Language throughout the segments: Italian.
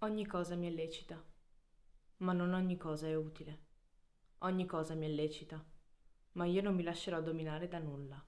Ogni cosa mi è lecita, ma non ogni cosa è utile. Ogni cosa mi è lecita, ma io non mi lascerò dominare da nulla.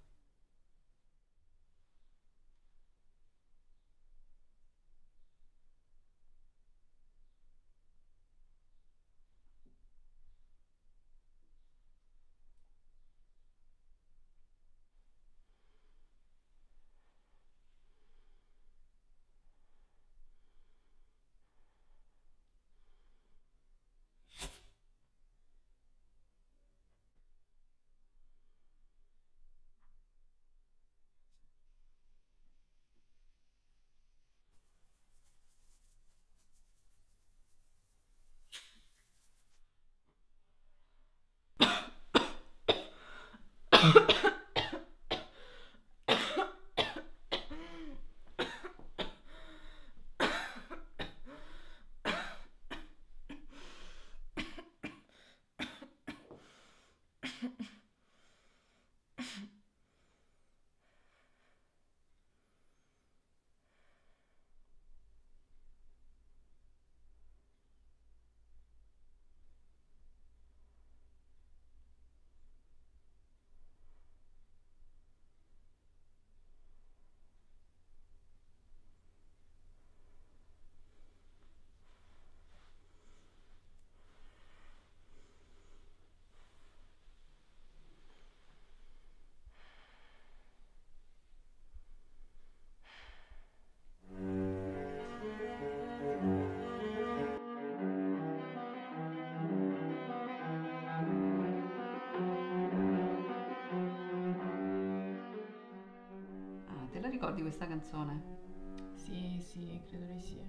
Ricordi questa canzone? Sì, sì, credo di sì.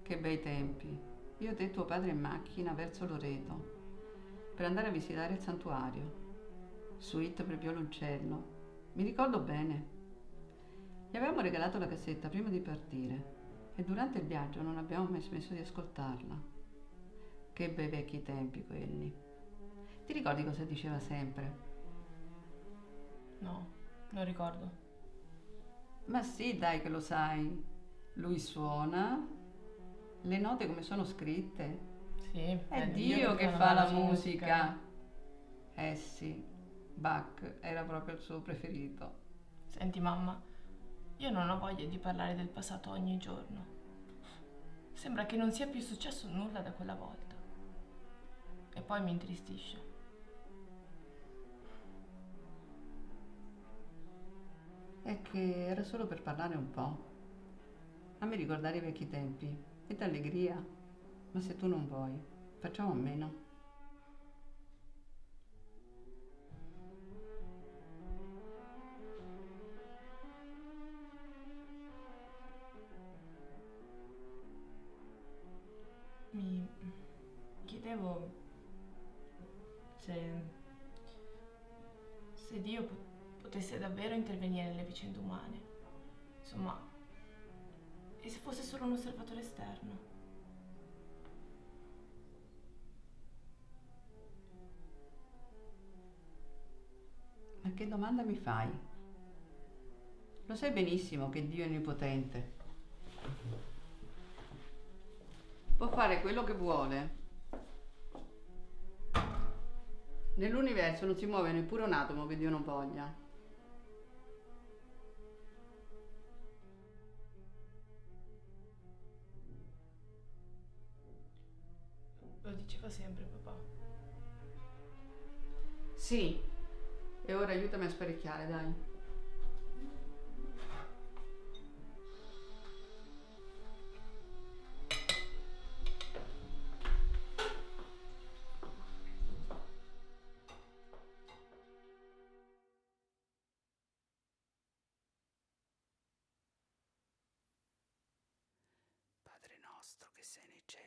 Che bei tempi. Io te e tuo padre in macchina verso Loreto per andare a visitare il santuario, suite per violoncello. Mi ricordo bene. Gli avevamo regalato la cassetta prima di partire e durante il viaggio non abbiamo mai smesso di ascoltarla. Che bei vecchi tempi quelli. Ti ricordi cosa diceva sempre? No, non ricordo. Ma sì, dai che lo sai. Lui suona le note come sono scritte. Sì, è Dio che fa la musica. Eh sì, Bach era proprio il suo preferito. Senti mamma, io non ho voglia di parlare del passato ogni giorno. Sembra che non sia più successo nulla da quella volta. E poi mi intristisce. È che era solo per parlare un po', a me ricordare i vecchi tempi e d'allegria, ma se tu non vuoi, facciamo a meno. Mi chiedevo se Dio potesse davvero intervenire nelle vicende umane. Insomma, e se fosse solo un osservatore esterno? Ma che domanda mi fai? Lo sai benissimo che Dio è onnipotente. Può fare quello che vuole. Nell'universo non si muove neppure un atomo che Dio non voglia. Lo diceva sempre papà. Sì, e ora aiutami a sparecchiare, dai. Padre nostro che sei nei cieli,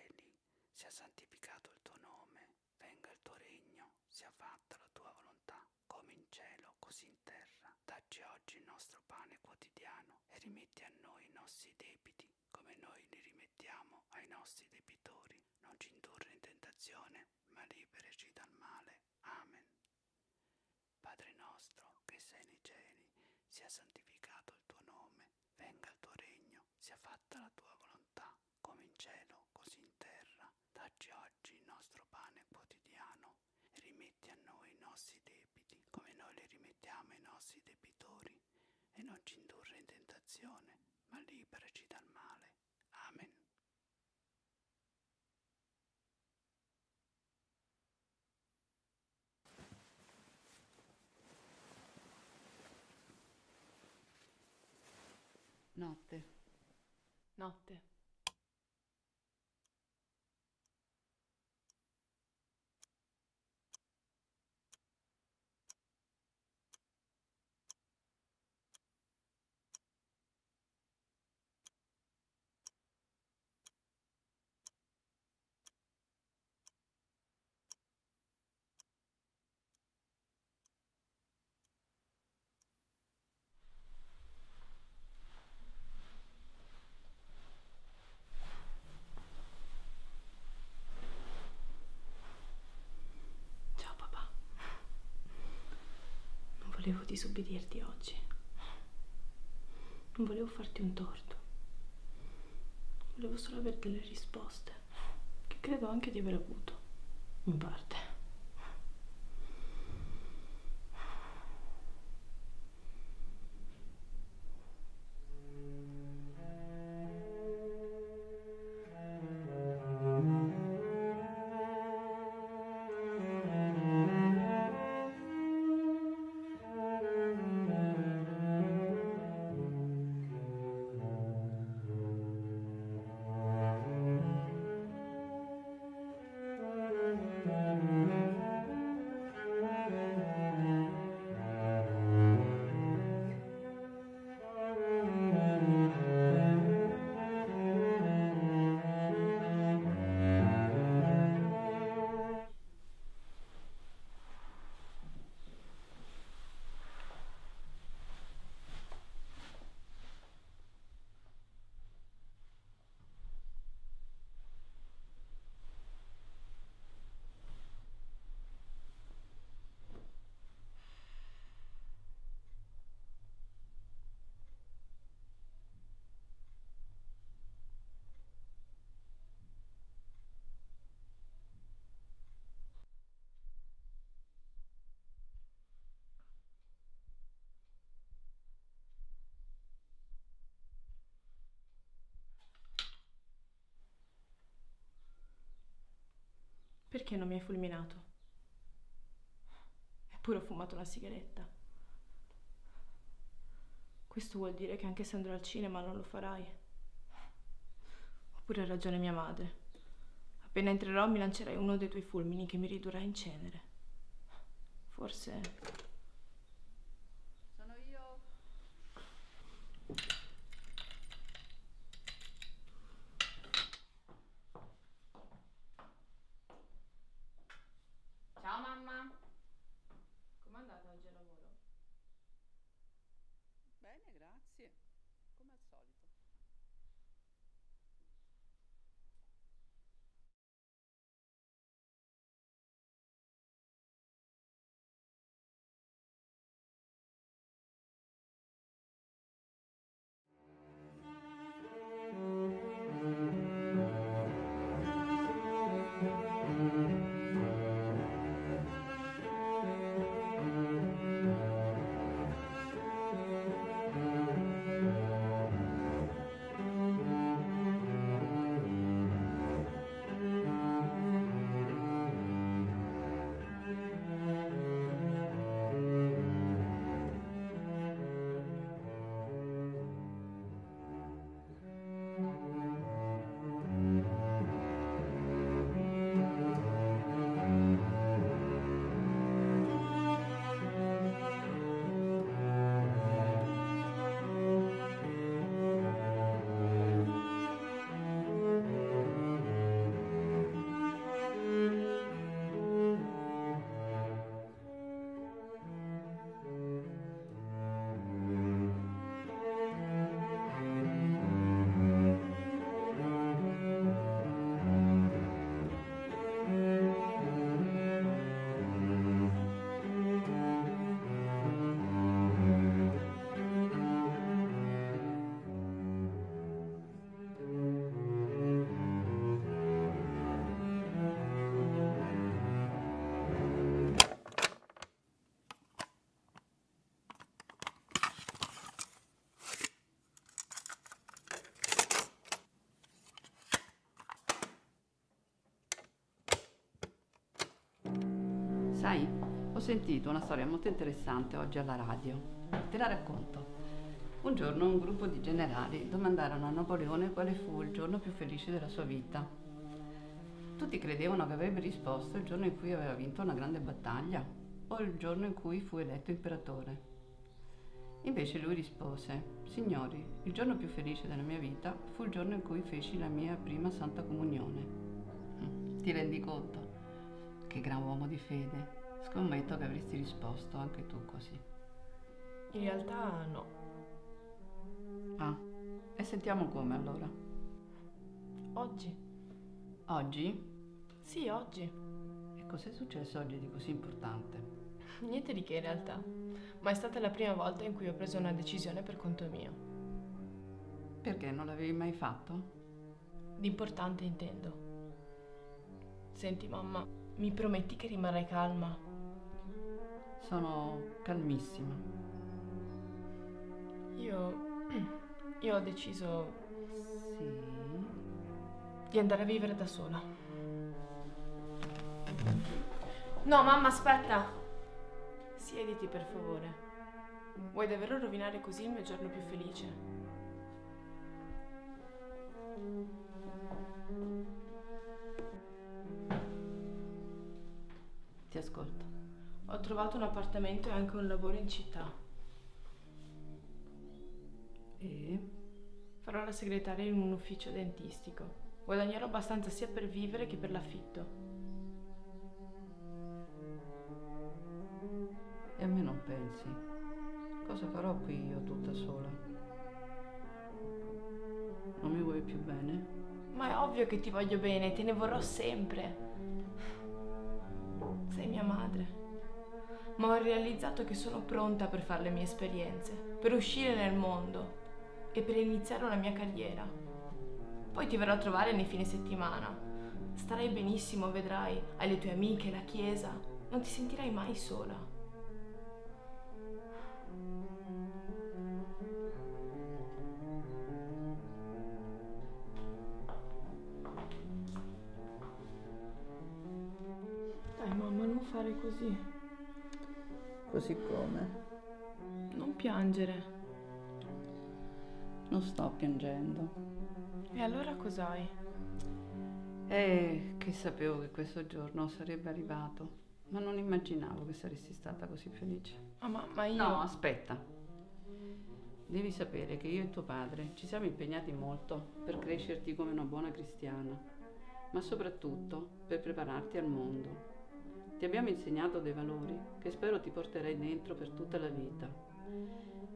sia santificato il tuo nome, venga il tuo regno, sia fatta la tua volontà, come in cielo, così in terra. Dacci oggi il nostro pane quotidiano e rimetti a noi i nostri debiti, come noi li rimettiamo ai nostri debitori. Non ci indurre in tentazione, ma liberaci dal male. Amen. Padre nostro, che sei nei cieli, sia santificato il tuo nome, venga il tuo regno, sia fatta la tua volontà, come in cielo, così in terra. Notte. Notte. Non volevo disobbedirti oggi, non volevo farti un torto, volevo solo avere delle risposte, che credo anche di aver avuto, in parte. Perché non mi hai fulminato? Eppure ho fumato una sigaretta. Questo vuol dire che anche se andrò al cinema non lo farai. Oppure ha ragione mia madre. Appena entrerò mi lancerai uno dei tuoi fulmini che mi ridurrà in cenere. Forse... Sono io. Sai, ho sentito una storia molto interessante oggi alla radio. Te la racconto. Un giorno un gruppo di generali domandarono a Napoleone quale fu il giorno più felice della sua vita. Tutti credevano che avrebbe risposto il giorno in cui aveva vinto una grande battaglia o il giorno in cui fu eletto imperatore. Invece lui rispose: «Signori, il giorno più felice della mia vita fu il giorno in cui feci la mia prima Santa Comunione». Ti rendi conto? Che gran uomo di fede. Scommetto che avresti risposto anche tu così. In realtà no. Ah, e sentiamo come allora. Oggi. Oggi? Sì, oggi. E cos'è successo oggi di così importante? Niente di che in realtà, ma è stata la prima volta in cui ho preso una decisione per conto mio. Perché non l'avevi mai fatto? D'importante intendo. Senti mamma, mi prometti che rimarrai calma? Sono calmissima. Io ho deciso... Sì? Di andare a vivere da sola. No, mamma, aspetta! Siediti, per favore. Vuoi davvero rovinare così il mio giorno più felice? Ti ascolto. Ho trovato un appartamento e anche un lavoro in città. E? Farò la segretaria in un ufficio dentistico. Guadagnerò abbastanza sia per vivere che per l'affitto. E a me non pensi? Cosa farò qui io tutta sola? Non mi vuoi più bene? Ma è ovvio che ti voglio bene, te ne vorrò sempre. Sei mia madre. Ma ho realizzato che sono pronta per fare le mie esperienze, per uscire nel mondo e per iniziare una mia carriera. Poi ti verrò a trovare nei fine settimana. Starai benissimo, vedrai, hai le tue amiche, la chiesa, non ti sentirai mai sola. Dai mamma, non fare così. Così come? Non piangere. Non sto piangendo. E allora cos'hai? Che sapevo che questo giorno sarebbe arrivato, ma non immaginavo che saresti stata così felice. Ma io... No, aspetta. Devi sapere che io e tuo padre ci siamo impegnati molto per crescerti come una buona cristiana, ma soprattutto per prepararti al mondo. Ti abbiamo insegnato dei valori che spero ti porterai dentro per tutta la vita.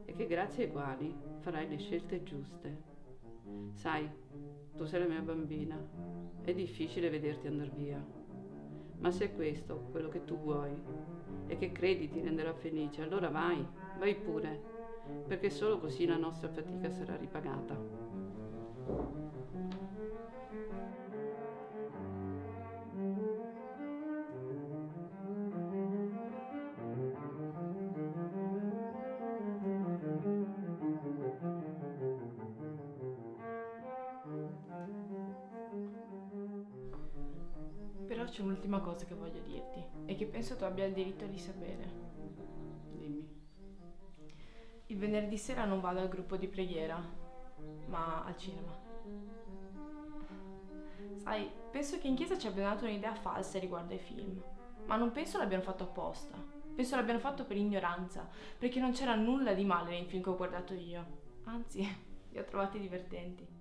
E che grazie ai quali farai le scelte giuste. Sai, tu sei la mia bambina, è difficile vederti andare via, ma se è questo quello che tu vuoi e che credi ti renderà felice, allora vai pure, perché solo così la nostra fatica sarà ripagata. C'è un'ultima cosa che voglio dirti e che penso tu abbia il diritto di sapere. Dimmi. Il venerdì sera non vado al gruppo di preghiera, ma al cinema. Sai, penso che in chiesa ci abbiano dato un'idea falsa riguardo ai film, ma non penso l'abbiano fatto apposta. Penso l'abbiano fatto per ignoranza, perché non c'era nulla di male nei film che ho guardato io. Anzi, li ho trovati divertenti.